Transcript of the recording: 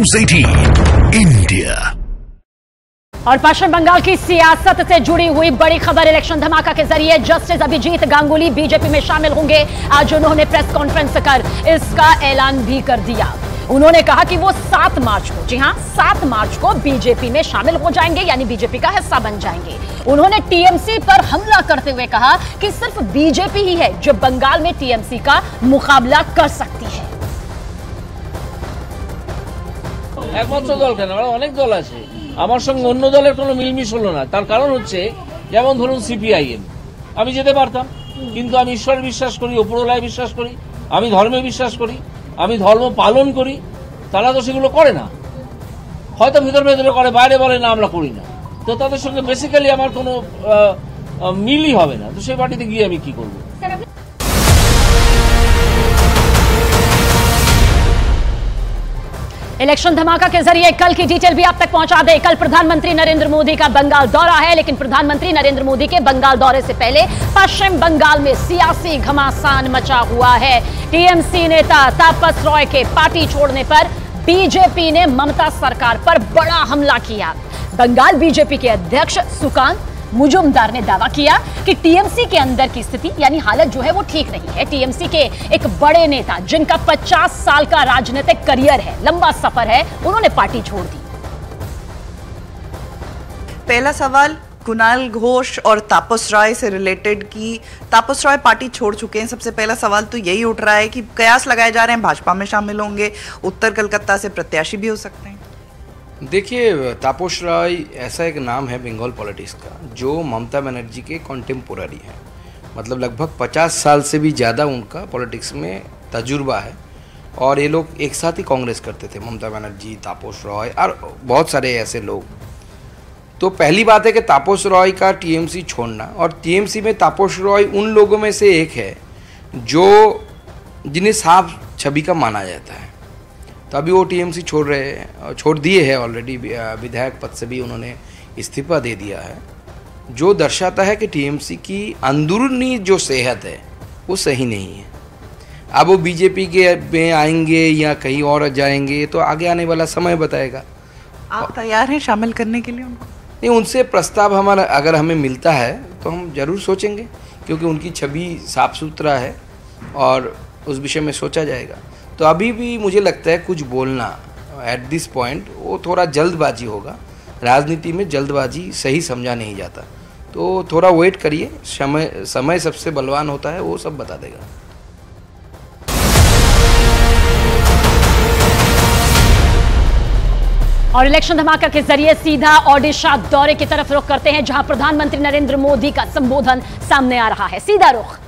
News 18 India. और पश्चिम बंगाल की सियासत से जुड़ी हुई बड़ी खबर, इलेक्शन धमाका के जरिए जस्टिस अभिजीत गांगुली बीजेपी में शामिल होंगे। आज उन्होंने प्रेस कॉन्फ्रेंस कर इसका ऐलान भी कर दिया। उन्होंने कहा कि वो 7 मार्च को, जी हां 7 मार्च को बीजेपी में शामिल हो जाएंगे, यानी बीजेपी का हिस्सा बन जाएंगे। उन्होंने टीएमसी पर हमला करते हुए कहा कि सिर्फ बीजेपी ही है जो बंगाल में टीएमसी का मुकाबला कर सकती है। एकमात्र दल केन अनेक दल आछे, आमार संगे अन्य दलेर कोनो मिलमिश हलो ना। तार कारण हच्छे जेमन धरुन सीपीआईएम आमी जेते पारताम, किन्तु आमी ईश्वर विश्वास करी, उपरलाय विश्वास करी, आमी धर्मे विश्वास करी, आमी धर्म पालन करी। तारा तो सेगुलो करे ना, हयतो भितर भितर करे, बाइरे बोले ना आमरा करी ना। तो तादेर संगे बेसिकली आमार कोनो मिलई होबे ना, तो सेई पार्टीते गिये आमी की करब? इलेक्शन धमाका के जरिए कल की डिटेल भी आप तक पहुंचा दे। कल प्रधानमंत्री नरेंद्र मोदी का बंगाल दौरा है, लेकिन प्रधानमंत्री नरेंद्र मोदी के बंगाल दौरे से पहले पश्चिम बंगाल में सियासी घमासान मचा हुआ है। टीएमसी नेता तापस रॉय के पार्टी छोड़ने पर बीजेपी ने ममता सरकार पर बड़ा हमला किया। बंगाल बीजेपी के अध्यक्ष सुकांत मजुमदार ने दावा किया कि टीएमसी के अंदर की स्थिति यानी हालत जो है वो ठीक नहीं है। टीएमसी के एक बड़े नेता जिनका 50 साल का राजनीतिक करियर है, लंबा सफर है, उन्होंने पार्टी छोड़ दी। पहला सवाल कुणाल घोष और तापस रॉय से रिलेटेड कि तापस रॉय पार्टी छोड़ चुके हैं। सबसे पहला सवाल तो यही उठ रहा है कि कयास लगाए जा रहे हैं भाजपा में शामिल होंगे, उत्तर कलकत्ता से प्रत्याशी भी हो सकते हैं। देखिए, तापस रॉय ऐसा एक नाम है बंगाल पॉलिटिक्स का जो ममता बनर्जी के कॉन्टेम्पोररी है। मतलब लगभग 50 साल से भी ज़्यादा उनका पॉलिटिक्स में तजुर्बा है और ये लोग एक साथ ही कांग्रेस करते थे, ममता बनर्जी, तापस रॉय और बहुत सारे ऐसे लोग। तो पहली बात है कि तापस रॉय का टीएमसी छोड़ना, और टीएमसी में तापस रॉय उन लोगों में से एक है जो जिन्हें साफ छवि का माना जाता है। तो अभी वो टीएमसी छोड़ दिए हैं ऑलरेडी, विधायक पद से भी उन्होंने इस्तीफा दे दिया है, जो दर्शाता है कि टीएमसी की अंदरूनी जो सेहत है वो सही नहीं है। अब वो बीजेपी के में आएंगे या कहीं और जाएंगे तो आगे आने वाला समय बताएगा। आप तैयार हैं शामिल करने के लिए उनको? नहीं, उनसे प्रस्ताव हमारा अगर हमें मिलता है तो हम ज़रूर सोचेंगे, क्योंकि उनकी छवि साफ सुथरा है और उस विषय में सोचा जाएगा। तो अभी भी मुझे लगता है कुछ बोलना एट दिस पॉइंट वो थोड़ा जल्दबाजी होगा। राजनीति में जल्दबाजी सही समझा नहीं जाता, तो थोड़ा वेट करिए, समय सबसे बलवान होता है, वो सब बता देगा। और इलेक्शन धमाका के जरिए सीधा ओडिशा दौरे की तरफ रुख करते हैं, जहां प्रधानमंत्री नरेंद्र मोदी का संबोधन सामने आ रहा है। सीधा रुख